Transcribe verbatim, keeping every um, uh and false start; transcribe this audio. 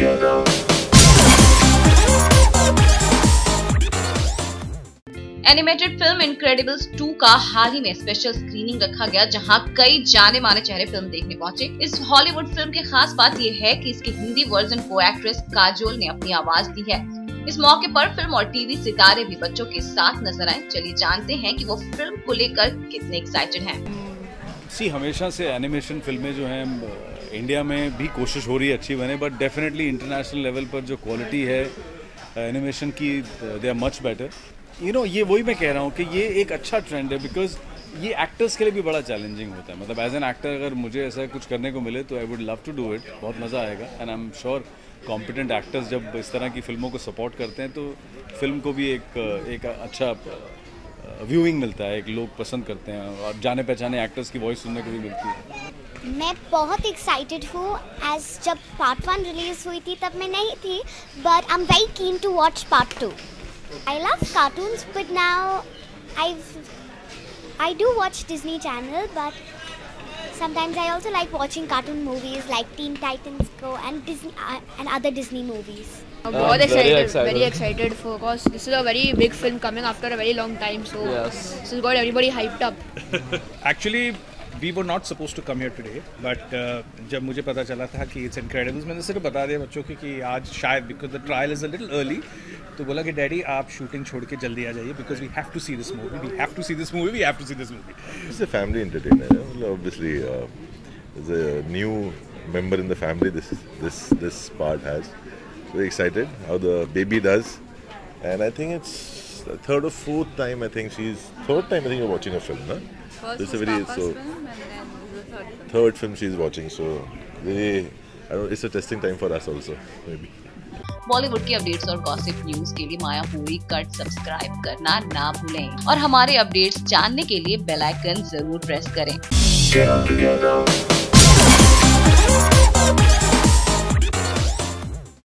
together. Animated film Incredibles two का हाल ही में स्पेशल स्क्रीनिंग रखा गया, जहां कई जाने माने चेहरे फिल्म देखने पहुंचे। इस हॉलीवुड फिल्म की खास बात यह है कि इसके हिंदी वर्जन को एक्ट्रेस काजोल ने अपनी आवाज दी है। इस मौके पर फिल्म और टीवी सितारे भी बच्चों के साथ नजर आए। चलिए जानते हैं कि वो फिल्म को लेकर कितने एक्साइटेड हैं। सी, हमेशा से एनिमेशन फिल्में जो हैं इंडिया में भी कोशिश हो रही है अच्छी बने, बट डेफिनेटली इंटरनेशनल लेवल पर जो क्वालिटी है एनिमेशन की, they are much better. You know, ये वही मैं कह रहा हूँ कि ये एक अच्छा ट्रेंड है, बिकॉज ये एक्टर्स के लिए भी बड़ा चैलेंजिंग होता है। मतलब एज एन एक्टर अगर मुझे ऐसा कुछ करने को मिले तो I would love to do it, बहुत मज़ा आएगा। And I am sure competent actors जब इस तरह की फिल्मों को सपोर्ट करते हैं तो फिल्म को भी एक एक अच्छा व्यूइंग मिलता है, एक लोग पसंद करते हैं और जाने पहचाने एक्टर्स की वॉइस सुनने को भी मिलती है। मैं बहुत एक्साइटेड हूँ। एज जब पार्ट वन रिलीज हुई थी तब मैं नहीं थी, but I am very keen to watch part two. I love cartoons, but now I've I do watch Disney Channel, but sometimes I also like watching cartoon movies like Teen Titans Go and Disney uh, and other Disney movies. I'm uh, very excited, excited, very excited for because this is a very big film coming after a very long time. So yes, this has got everybody hyped up. Actually, we were not supposed to come here today, but जब मुझे पता चला था कि it's Incredibles, मैंने सिर्फ बता दिया बच्चों को कि आज शायद because the trial is a little early, तो बोला कि डैडी आप शूटिंग छोड़ के जल्दी आ जाइए because we have to see this movie, we have to see this movie, we have to see this movie. It's a family entertainer, obviously. Uh, as a new member in the family, this this this part has. Very excited how the baby does, and I think it's the third or fourth time I think she's third time I think you're watching a film, huh? First this is very so film and then the third film. Third film she is watching, so really, I don't know, it's a testing time for us also maybe. Bollywood की updates और gossip news के लिए Mayapuri cut subscribe करना ना भूलें और हमारे updates जानने के लिए बेल आइकन जरूर प्रेस करें।